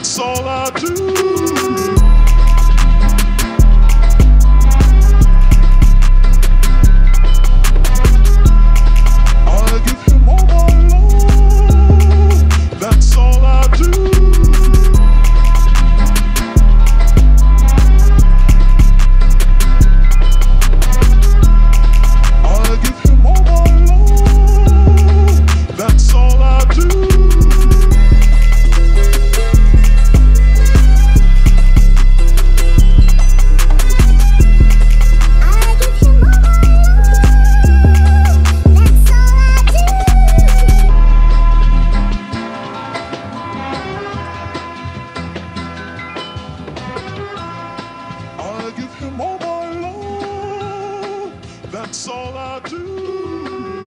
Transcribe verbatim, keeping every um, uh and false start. That's all I do. Give him all my love, that's all I do.